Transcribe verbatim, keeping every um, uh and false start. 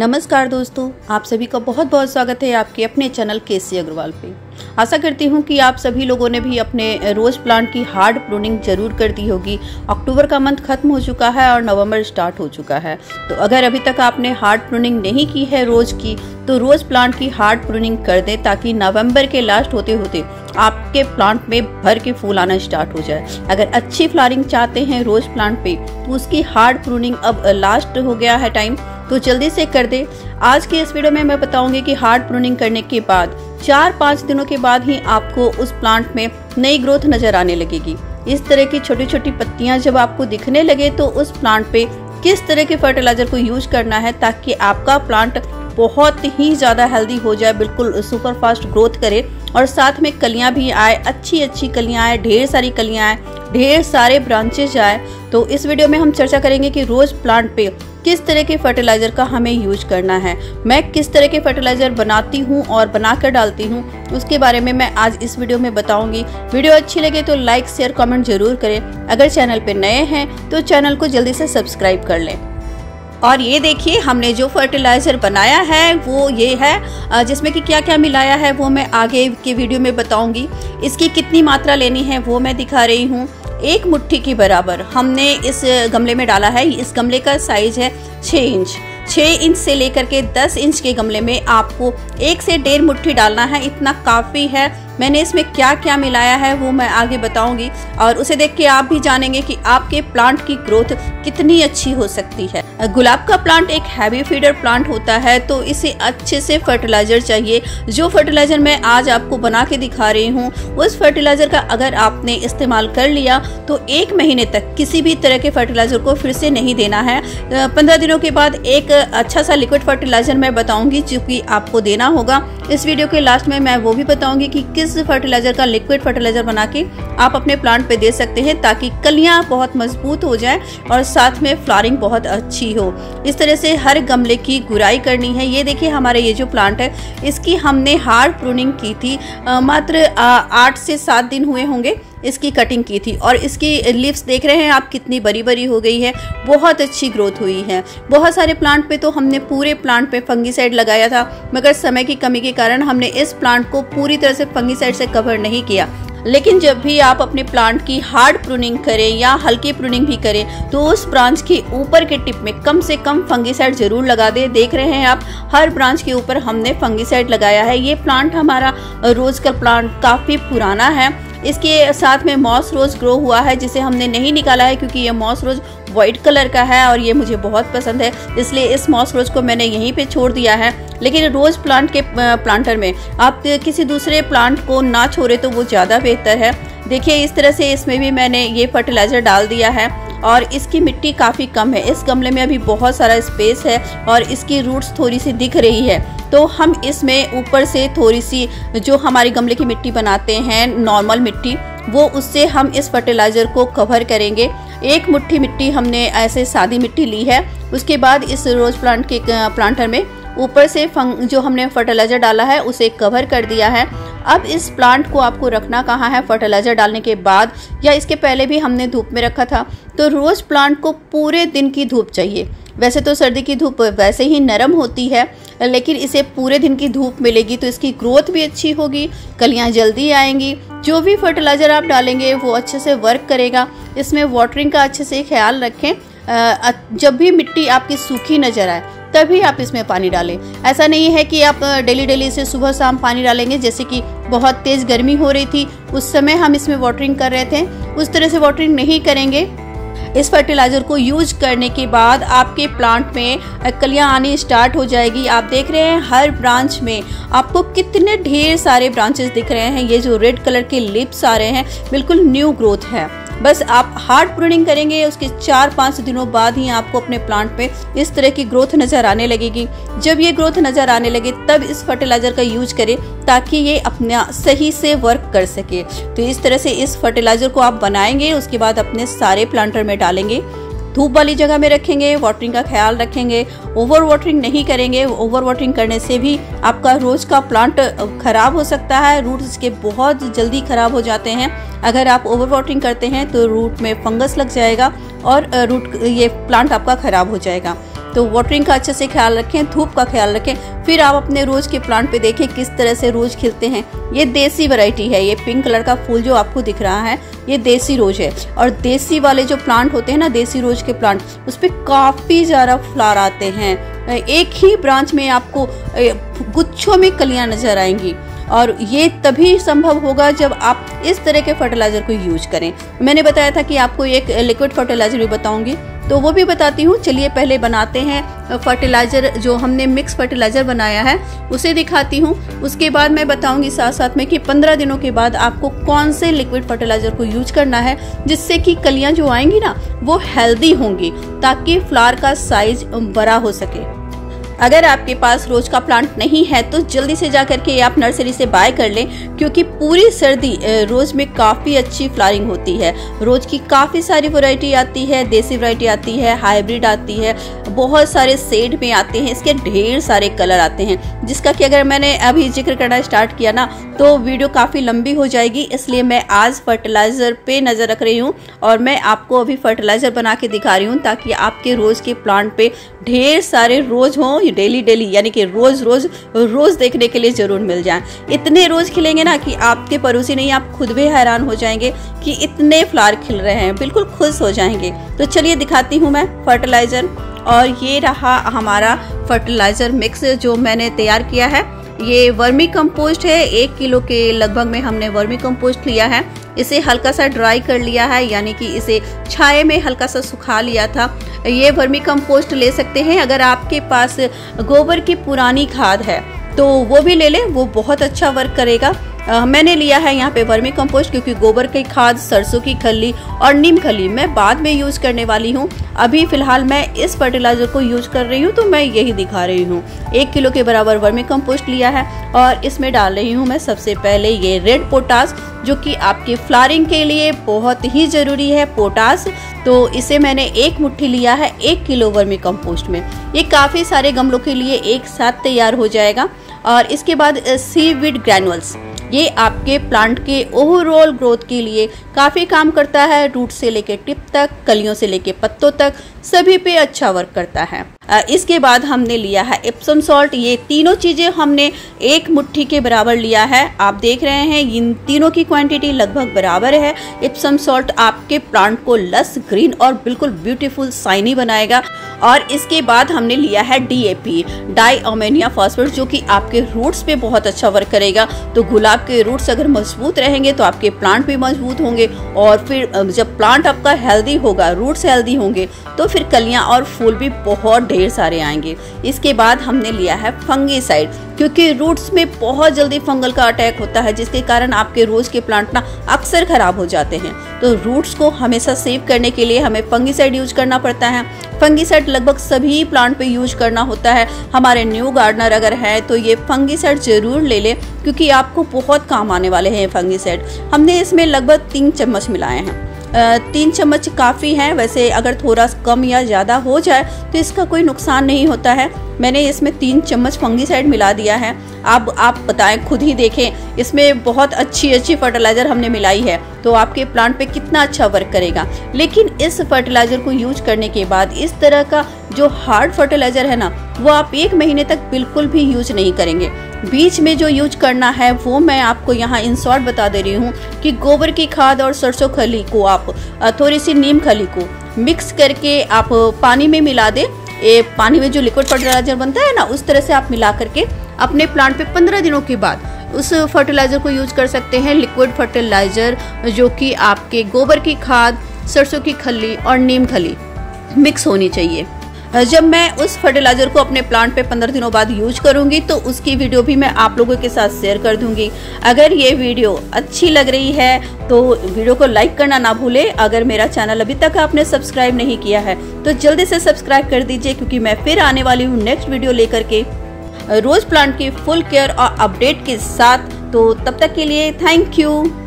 नमस्कार दोस्तों, आप सभी का बहुत बहुत स्वागत है आपके अपने चैनल केसी अग्रवाल पे। आशा करती हूँ कि आप सभी लोगों ने भी अपने रोज़ प्लांट की हार्ड प्रूनिंग जरूर कर दी होगी। अक्टूबर का मंथ खत्म हो चुका है और नवंबर स्टार्ट हो चुका है, तो अगर अभी तक आपने हार्ड प्रूनिंग नहीं की है रोज़ की, तो रोज़ प्लांट की हार्ड प्रूनिंग कर दें ताकि नवंबर के लास्ट होते होते आपके प्लांट में भर के फूल आना स्टार्ट हो जाए। अगर अच्छी फ्लावरिंग चाहते हैं रोज़ प्लांट पे, तो उसकी हार्ड प्रूनिंग अब लास्ट हो गया है टाइम, तो जल्दी से कर दे। आज के इस वीडियो में मैं बताऊंगी कि हार्ड प्रूनिंग करने के बाद चार पाँच दिनों के बाद ही आपको उस प्लांट में नई ग्रोथ नजर आने लगेगी। इस तरह की छोटी छोटी पत्तियां जब आपको दिखने लगे तो उस प्लांट पे किस तरह के फर्टिलाइजर को यूज करना है ताकि आपका प्लांट बहुत ही ज़्यादा हेल्दी हो जाए, बिल्कुल सुपर फास्ट ग्रोथ करे और साथ में कलियां भी आए, अच्छी अच्छी कलियां आए, ढेर सारी कलियां आए, ढेर सारे ब्रांचेज आए। तो इस वीडियो में हम चर्चा करेंगे कि रोज़ प्लांट पे किस तरह के फर्टिलाइज़र का हमें यूज करना है, मैं किस तरह के फर्टिलाइज़र बनाती हूँ और बनाकर डालती हूँ, उसके बारे में मैं आज इस वीडियो में बताऊँगी। वीडियो अच्छी लगे तो लाइक शेयर कमेंट जरूर करें। अगर चैनल पर नए हैं तो चैनल को जल्दी से सब्सक्राइब कर लें। और ये देखिए हमने जो फर्टिलाइज़र बनाया है वो ये है, जिसमें कि क्या क्या मिलाया है वो मैं आगे के वीडियो में बताऊंगी। इसकी कितनी मात्रा लेनी है वो मैं दिखा रही हूँ। एक मुट्ठी के बराबर हमने इस गमले में डाला है। इस गमले का साइज़ है छः इंच। छः इंच से लेकर के दस इंच के गमले में आपको एक से डेढ़ मुट्ठी डालना है, इतना काफ़ी है। मैंने इसमें क्या क्या मिलाया है वो मैं आगे बताऊंगी और उसे देख के आप भी जानेंगे कि आपके प्लांट की ग्रोथ कितनी अच्छी हो सकती है। गुलाब का प्लांट एक हैवी फीडर प्लांट होता है, तो इसे अच्छे से फर्टिलाइज़र चाहिए। जो फर्टिलाइज़र मैं आज आपको बना के दिखा रही हूँ उस फर्टिलाइज़र का अगर आपने इस्तेमाल कर लिया तो एक महीने तक किसी भी तरह के फर्टिलाइज़र को फिर से नहीं देना है। पंद्रह दिनों के बाद एक अच्छा सा लिक्विड फर्टिलाइज़र मैं बताऊँगी जो कि आपको देना होगा। इस वीडियो के लास्ट में मैं वो भी बताऊँगी कि किस फर्टिलाइजर का लिक्विड फर्टिलाइजर बना के आप अपने प्लांट पे दे सकते हैं ताकि कलियां बहुत मजबूत हो जाएं और साथ में फ्लावरिंग बहुत अच्छी हो। इस तरह से हर गमले की गुराई करनी है। ये देखिए हमारे ये जो प्लांट है इसकी हमने हार्ड प्रूनिंग की थी, आ, मात्र आठ से सात दिन हुए होंगे इसकी कटिंग की थी। और इसकी लीव्स देख रहे हैं आप कितनी बड़ी बड़ी हो गई है, बहुत अच्छी ग्रोथ हुई है। बहुत सारे प्लांट पे तो हमने पूरे प्लांट पे फंगीसाइड लगाया था, मगर समय की कमी के कारण हमने इस प्लांट को पूरी तरह से फंगीसाइड से कवर नहीं किया। लेकिन जब भी आप अपने प्लांट की हार्ड प्रूनिंग करें या हल्की प्रूनिंग भी करें तो उस ब्रांच के ऊपर के टिप में कम से कम फंगीसाइड जरूर लगा दें। देख रहे हैं आप हर ब्रांच के ऊपर हमने फंगीसाइड लगाया है। ये प्लांट हमारा रोज का प्लांट काफ़ी पुराना है। इसके साथ में मॉस रोज ग्रो हुआ है जिसे हमने नहीं निकाला है क्योंकि ये मॉस रोज वाइट कलर का है और ये मुझे बहुत पसंद है, इसलिए इस मॉस रोज को मैंने यहीं पे छोड़ दिया है। लेकिन रोज प्लांट के प्लांटर में आप किसी दूसरे प्लांट को ना छोड़े तो वो ज़्यादा बेहतर है। देखिए इस तरह से इसमें भी मैंने ये फर्टिलाइज़र डाल दिया है और इसकी मिट्टी काफ़ी कम है। इस गमले में अभी बहुत सारा स्पेस है और इसकी रूट्स थोड़ी सी दिख रही है, तो हम इसमें ऊपर से थोड़ी सी जो हमारे गमले की मिट्टी बनाते हैं नॉर्मल मिट्टी, वो उससे हम इस फर्टिलाइज़र को कवर करेंगे। एक मुट्ठी मिट्टी हमने ऐसे सादी मिट्टी ली है। उसके बाद इस रोज़ प्लांट के प्लांटर में ऊपर से फंग जो हमने फर्टिलाइज़र डाला है उसे कवर कर दिया है। अब इस प्लांट को आपको रखना कहाँ है, फर्टिलाइज़र डालने के बाद या इसके पहले भी हमने धूप में रखा था। तो रोज़ प्लांट को पूरे दिन की धूप चाहिए। वैसे तो सर्दी की धूप वैसे ही नरम होती है, लेकिन इसे पूरे दिन की धूप मिलेगी तो इसकी ग्रोथ भी अच्छी होगी, कलियां जल्दी आएंगी। जो भी फर्टिलाइज़र आप डालेंगे वो अच्छे से वर्क करेगा। इसमें वाटरिंग का अच्छे से ख्याल रखें। जब भी मिट्टी आपकी सूखी नज़र आए तभी आप इसमें पानी डालें। ऐसा नहीं है कि आप डेली डेली इसे सुबह शाम पानी डालेंगे। जैसे कि बहुत तेज़ गर्मी हो रही थी उस समय हम इसमें वाटरिंग कर रहे थे, उस तरह से वाटरिंग नहीं करेंगे। इस फर्टिलाइज़र को यूज करने के बाद आपके प्लांट में कलियां आनी स्टार्ट हो जाएगी। आप देख रहे हैं हर ब्रांच में आपको कितने ढेर सारे ब्रांचेस दिख रहे हैं। ये जो रेड कलर के लिप्स आ रहे हैं बिल्कुल न्यू ग्रोथ है। बस आप हार्ड प्रूनिंग करेंगे उसके चार पाँच दिनों बाद ही आपको अपने प्लांट पे इस तरह की ग्रोथ नज़र आने लगेगी। जब ये ग्रोथ नज़र आने लगे तब इस फर्टिलाइज़र का यूज करें ताकि ये अपना सही से वर्क कर सके। तो इस तरह से इस फर्टिलाइज़र को आप बनाएंगे, उसके बाद अपने सारे प्लांटर में डालेंगे, धूप वाली जगह में रखेंगे, वाटरिंग का ख्याल रखेंगे, ओवर वाटरिंग नहीं करेंगे। ओवर वाटरिंग करने से भी आपका रोज़ का प्लांट खराब हो सकता है, रूट इसके बहुत जल्दी खराब हो जाते हैं। अगर आप ओवर वाटरिंग करते हैं तो रूट में फंगस लग जाएगा और रूट ये प्लांट आपका खराब हो जाएगा। तो वाटरिंग का अच्छे से ख्याल रखें, धूप का ख्याल रखें, फिर आप अपने रोज के प्लांट पे देखें किस तरह से रोज खिलते हैं। ये देसी वैरायटी है, ये पिंक कलर का फूल जो आपको दिख रहा है ये देसी रोज है। और देसी वाले जो प्लांट होते हैं ना, देसी रोज के प्लांट, उस पर काफ़ी ज़्यादा फ्लावर आते हैं। एक ही ब्रांच में आपको गुच्छों में कलियाँ नजर आएंगी, और ये तभी संभव होगा जब आप इस तरह के फर्टिलाइज़र को यूज करें। मैंने बताया था कि आपको एक लिक्विड फर्टिलाइज़र भी बताऊंगी, तो वो भी बताती हूँ। चलिए पहले बनाते हैं फर्टिलाइज़र, जो हमने मिक्स फर्टिलाइज़र बनाया है उसे दिखाती हूँ। उसके बाद मैं बताऊँगी साथ साथ में कि पंद्रह दिनों के बाद आपको कौन से लिक्विड फर्टिलाइज़र को यूज करना है, जिससे कि कलियाँ जो आएंगी ना वो हेल्दी होंगी, ताकि फ्लावर का साइज बड़ा हो सके। अगर आपके पास रोज का प्लांट नहीं है तो जल्दी से जा करके आप नर्सरी से बाय कर लें, क्योंकि पूरी सर्दी रोज में काफ़ी अच्छी फ्लावरिंग होती है। रोज की काफ़ी सारी वैरायटी आती है, देसी वैरायटी आती है, हाइब्रिड आती है, बहुत सारे सेड में आते हैं, इसके ढेर सारे कलर आते हैं, जिसका कि अगर मैंने अभी जिक्र करना स्टार्ट किया ना तो वीडियो काफ़ी लंबी हो जाएगी, इसलिए मैं आज फर्टिलाइज़र पे नज़र रख रही हूँ और मैं आपको अभी फर्टिलाइज़र बना के दिखा रही हूँ, ताकि आपके रोज़ के प्लांट पे ढेर सारे रोज हों, डेली डेली यानी कि रोज रोज रोज देखने के लिए जरूर मिल जाएं। इतने रोज खिलेंगे ना कि आपके पड़ोसी नहीं, आप खुद भी हैरान हो जाएंगे कि इतने फ्लावर खिल रहे हैं, बिल्कुल खुश हो जाएंगे। तो चलिए दिखाती हूँ मैं फर्टिलाइज़र, और ये रहा हमारा फर्टिलाइज़र मिक्स जो मैंने तैयार किया है। ये वर्मी कंपोस्ट है, एक किलो के लगभग में हमने वर्मी कंपोस्ट लिया है। इसे हल्का सा ड्राई कर लिया है, यानी कि इसे छाये में हल्का सा सुखा लिया था। ये वर्मी कंपोस्ट ले सकते हैं, अगर आपके पास गोबर की पुरानी खाद है तो वो भी ले लें, वो बहुत अच्छा वर्क करेगा। आ, मैंने लिया है यहाँ पे वर्मी कंपोस्ट, क्योंकि गोबर की खाद, सरसों की खली और नीम खली मैं बाद में यूज़ करने वाली हूँ। अभी फ़िलहाल मैं इस फर्टिलाइज़र को यूज़ कर रही हूँ तो मैं यही दिखा रही हूँ। एक किलो के बराबर वर्मी कंपोस्ट लिया है और इसमें डाल रही हूँ मैं सबसे पहले ये रेड पोटाश, जो कि आपके फ्लावरिंग के लिए बहुत ही ज़रूरी है पोटाश। तो इसे मैंने एक मुट्ठी लिया है एक किलो वर्मी कंपोस्ट में। ये काफ़ी सारे गमलों के लिए एक साथ तैयार हो जाएगा। और इसके बाद सीवीड ग्रैनुअल्स, ये आपके प्लांट के ओवरऑल ग्रोथ के लिए काफ़ी काम करता है, रूट से लेके टिप तक, कलियों से लेके पत्तों तक, सभी पे अच्छा वर्क करता है। इसके बाद हमने लिया है एप्सम सॉल्ट। ये तीनों चीज़ें हमने एक मुट्ठी के बराबर लिया है। आप देख रहे हैं इन तीनों की क्वांटिटी लगभग बराबर है। एप्सम सॉल्ट आपके प्लांट को लस, ग्रीन और बिल्कुल ब्यूटीफुल शाइनी बनाएगा। और इसके बाद हमने लिया है D A P, di ammonia phosphate, जो कि आपके रूट्स पे बहुत अच्छा वर्क करेगा। तो गुलाब के रूट्स अगर मजबूत रहेंगे तो आपके प्लांट भी मजबूत होंगे, और फिर जब प्लांट आपका हेल्दी होगा, रूट्स हेल्दी होंगे, तो फिर कलियाँ और फूल भी बहुत ढेर सारे आएंगे। इसके बाद हमने लिया है फंगीसाइड, क्योंकि रूट्स में बहुत जल्दी फंगल का अटैक होता है, जिसके कारण आपके रोज के प्लांट ना अक्सर खराब हो जाते हैं। तो रूट्स को हमेशा सेव करने के लिए हमें फंगीसाइड यूज करना पड़ता है। फंगीसाइड लगभग सभी प्लांट पे यूज करना होता है। हमारे न्यू गार्डनर अगर है तो ये फंगीसाइड जरूर ले लें, क्योंकि आपको बहुत काम आने वाले हैं फंगीसाइड। हमने इसमें लगभग तीन चम्मच मिलाए हैं। तीन चम्मच काफ़ी हैं, वैसे अगर थोड़ा कम या ज़्यादा हो जाए तो इसका कोई नुकसान नहीं होता है। मैंने इसमें तीन चम्मच फंगीसाइड मिला दिया है। अब आप बताएं, खुद ही देखें, इसमें बहुत अच्छी अच्छी फर्टिलाइज़र हमने मिलाई है तो आपके प्लांट पे कितना अच्छा वर्क करेगा। लेकिन इस फर्टिलाइज़र को यूज करने के बाद इस तरह का जो हार्ड फर्टिलाइज़र है ना, वो आप एक महीने तक बिल्कुल भी यूज नहीं करेंगे। बीच में जो यूज करना है वो मैं आपको यहाँ इंसॉर्ट बता दे रही हूँ कि गोबर की खाद और सरसों खली को, आप थोड़ी सी नीम खली को मिक्स करके आप पानी में मिला दें। ये पानी में जो लिक्विड फर्टिलाइज़र बनता है ना, उस तरह से आप मिला करके अपने प्लांट पे पंद्रह दिनों के बाद उस फर्टिलाइज़र को यूज कर सकते हैं। लिक्विड फर्टिलाइज़र जो कि आपके गोबर की खाद, सरसों की खली और नीम खली मिक्स होनी चाहिए। जब मैं उस फर्टिलाइज़र को अपने प्लांट पे पंद्रह दिनों बाद यूज करूंगी तो उसकी वीडियो भी मैं आप लोगों के साथ शेयर कर दूंगी। अगर ये वीडियो अच्छी लग रही है तो वीडियो को लाइक करना ना भूलें। अगर मेरा चैनल अभी तक आपने सब्सक्राइब नहीं किया है तो जल्दी से सब्सक्राइब कर दीजिए, क्योंकि मैं फिर आने वाली हूँ नेक्स्ट वीडियो लेकर के रोज प्लांट की फुल केयर और अपडेट के साथ। तो तब तक के लिए थैंक यू।